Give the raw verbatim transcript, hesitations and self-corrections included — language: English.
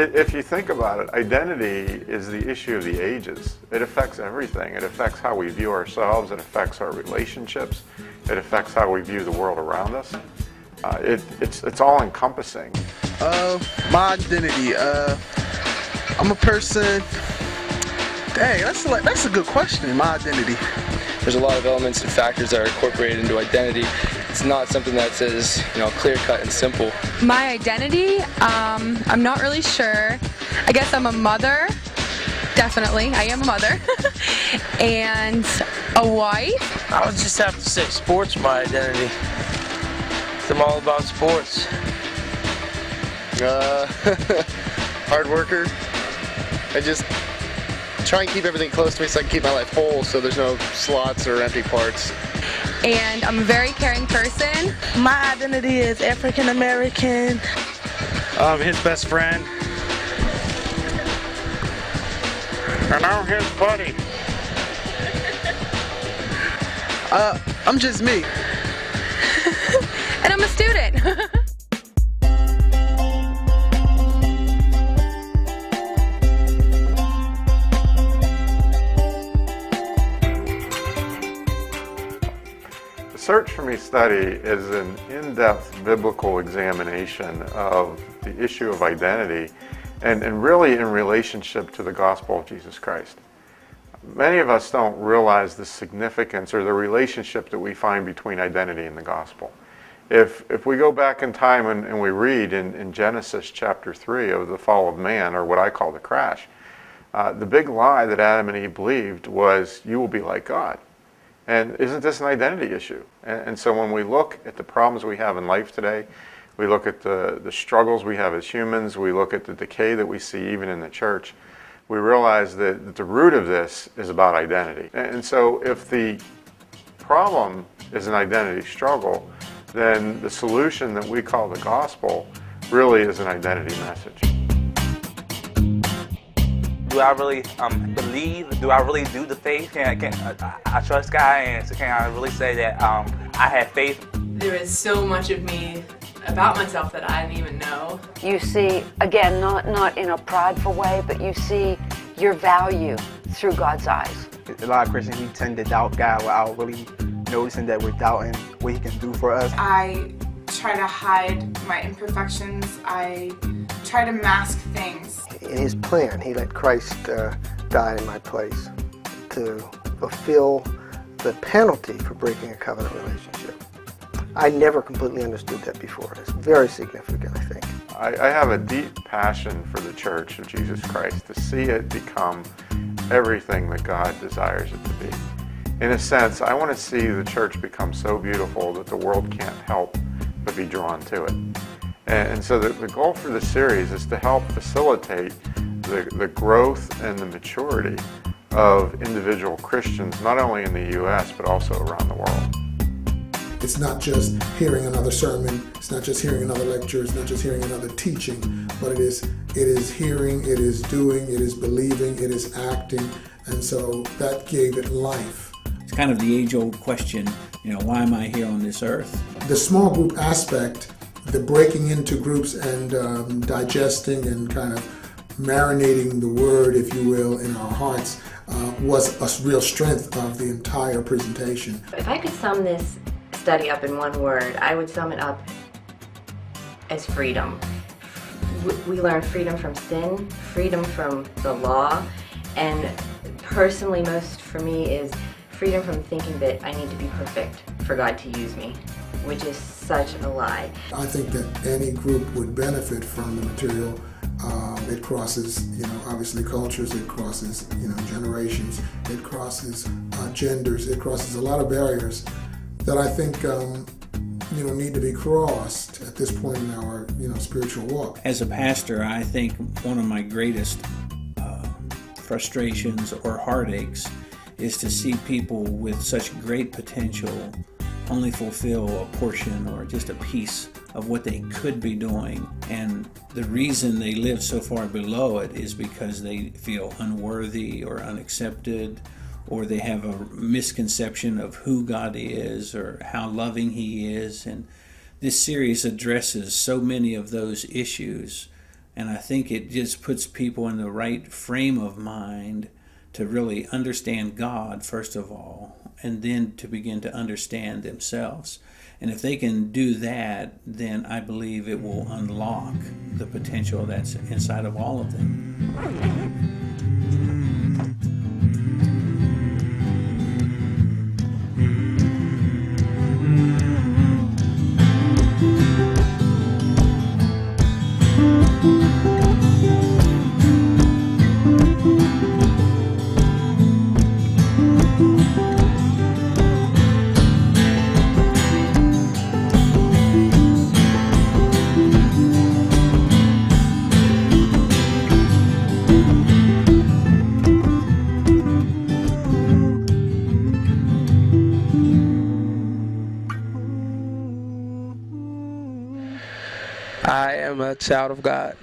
if you think about it, identity is the issue of the ages. It affects everything. It affects how we view ourselves. It affects our relationships. It affects how we view the world around us. Uh, it, it's, it's all encompassing. Uh, my identity. Uh, I'm a person. Dang, that's a, that's a good question. My identity. There's a lot of elements and factors that are incorporated into identity. It's not something that's as, you know, clear-cut and simple. My identity, um, I'm not really sure. I guess I'm a mother, definitely. I am a mother. And a wife. I would just have to say sports, my identity. I'm all about sports. Uh, hard worker. I just try and keep everything close to me so I can keep my life whole so there's no slots or empty parts. And I'm a very caring person. My identity is African American. I'm his best friend. And I'm his buddy. uh, I'm just me. And I'm a student. Search for Me study is an in-depth biblical examination of the issue of identity and, and really in relationship to the gospel of Jesus Christ. Many of us don't realize the significance or the relationship that we find between identity and the gospel. If, if we go back in time and, and we read in, in Genesis chapter three of the fall of man, or what I call the crash, uh, the big lie that Adam and Eve believed was, you will be like God. And isn't this an identity issue? And, and so when we look at the problems we have in life today, we look at the, the struggles we have as humans, we look at the decay that we see even in the church, we realize that the root of this is about identity. And, and so if the problem is an identity struggle, then the solution that we call the gospel really is an identity message. Do I really um, believe? Do I really do the faith? Can, can uh, I trust God? And so can I really say that um, I have faith? There is so much of me about myself that I didn't even know. You see, again, not, not in a prideful way, but you see your value through God's eyes. A lot of Christians, we tend to doubt God without really noticing that we're doubting what He can do for us. I try to hide my imperfections. I try to mask things. In His plan, He let Christ uh, die in my place to fulfill the penalty for breaking a covenant relationship. I never completely understood that before. It's very significant, I think. I, I have a deep passion for the Church of Jesus Christ, to see it become everything that God desires it to be. In a sense, I want to see the church become so beautiful that the world can't help but be drawn to it. And so the, the goal for this series is to help facilitate the, the growth and the maturity of individual Christians, not only in the U S, but also around the world. It's not just hearing another sermon, it's not just hearing another lecture, it's not just hearing another teaching, but it is, it is hearing, it is doing, it is believing, it is acting, and so that gave it life. It's kind of the age-old question, you know, why am I here on this earth? The small group aspect, the breaking into groups and um, digesting and kind of marinating the word, if you will, in our hearts, uh, was a real strength of the entire presentation. If I could sum this study up in one word, I would sum it up as freedom. We learn freedom from sin, freedom from the law, and personally most for me is freedom from thinking that I need to be perfect for God to use me, which is such a lie. I think that any group would benefit from the material. Uh, it crosses, you know, obviously cultures, it crosses, you know, generations, it crosses uh, genders, it crosses a lot of barriers that I think, um, you know, need to be crossed at this point in our, you know, spiritual walk. As a pastor, I think one of my greatest uh, frustrations or heartaches is to see people with such great potential only fulfill a portion or just a piece of what they could be doing. And the reason they live so far below it is because they feel unworthy or unaccepted, or they have a misconception of who God is or how loving He is. And this series addresses so many of those issues And I think it just puts people in the right frame of mind to really understand God, first of all, and then to begin to understand themselves. And if they can do that, then I believe it will unlock the potential that's inside of all of them. I am a child of God.